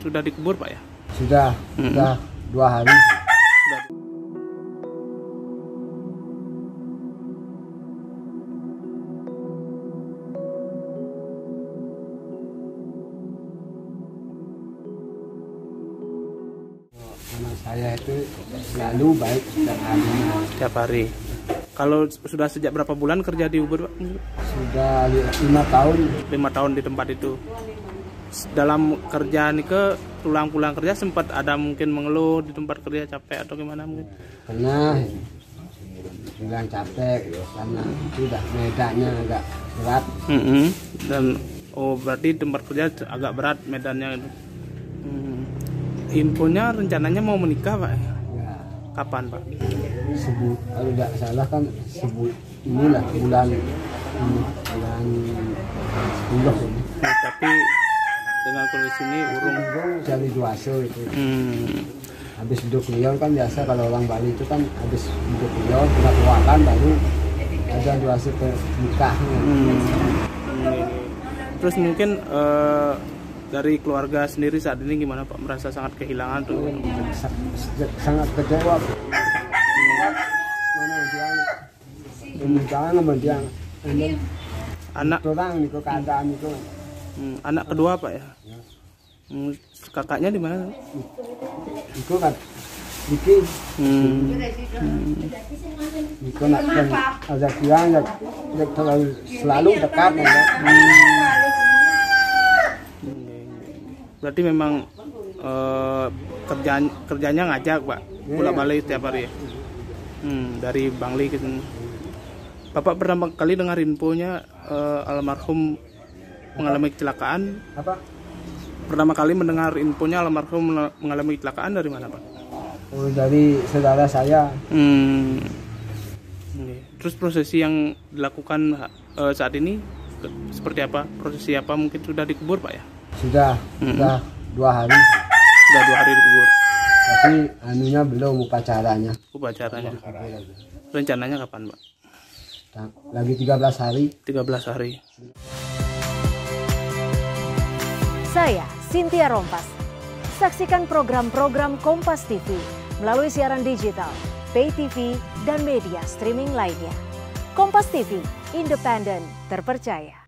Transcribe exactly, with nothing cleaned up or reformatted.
Sudah dikubur, Pak, ya? Sudah, hmm. sudah dua hari. Saya itu selalu baik setiap hari. Setiap hari. Kalau sudah sejak berapa bulan kerja di Ubud, Pak? Sudah lima tahun. Lima tahun di tempat itu. Dalam kerjaan ke pulang-pulang kerja sempat ada mungkin mengeluh di tempat kerja capek atau gimana mungkin? Pernah. Bilang capek karena itu dah medannya agak berat. Mm -hmm. Dan oh berarti tempat kerja agak berat medannya. Infonya rencananya mau menikah, Pak. Ya. Kapan, Pak? Sebut, kalau tidak salah kan sebut inilah bulan bulan sepuluh ini. Ya, tapi dengan kondisi ini urung cari juaso itu. Hmm. Habis duduk liar kan biasa kalau orang Bali itu kan habis duduk liar kena kuatan baru ada juaso ke nikah. Hmm. Hmm. Terus mungkin uh, dari keluarga sendiri saat ini gimana, Pak? Merasa sangat kehilangan tuh? Sangat kecewa. Anak anak kedua, Pak, ya? Kakaknya di mana? Itu kan bikin. Itu nak ajak dia selalu dekat. Berarti memang eh, kerjaan kerjanya ngajak, Pak, pulang balik setiap hari ya? Hmm, dari Bangli ke sini. Bapak pertama kali dengar infonya eh, almarhum mengalami kecelakaan. Apa? Pertama kali mendengar infonya almarhum mengalami kecelakaan dari mana, Pak? Oh, dari saudara saya. Hmm. Terus prosesi yang dilakukan eh, saat ini seperti apa? Prosesi apa? Mungkin sudah dikubur, Pak, ya? Sudah, mm-hmm. sudah dua hari. Sudah dua hari dikubur. Tapi anunya belum upacaranya. Upacaranya. Rencananya kapan, Pak? Lagi tiga belas hari. tiga belas hari. Saya Cyntia Rompas. Saksikan program-program Kompas T V melalui siaran digital, pay T V, dan media streaming lainnya. Kompas T V, independen, terpercaya.